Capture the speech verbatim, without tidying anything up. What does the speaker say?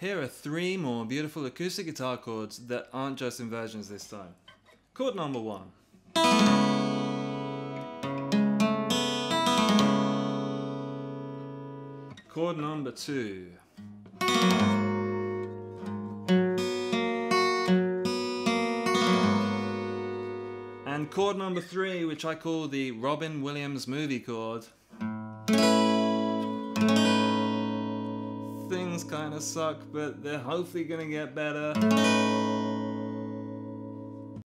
Here are three more beautiful acoustic guitar chords that aren't just inversions this time. Chord number one. Chord number two. And chord number three, which I call the Robin Williams movie chord. Things kind of suck, but they're hopefully gonna get better.